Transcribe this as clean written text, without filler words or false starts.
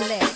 English.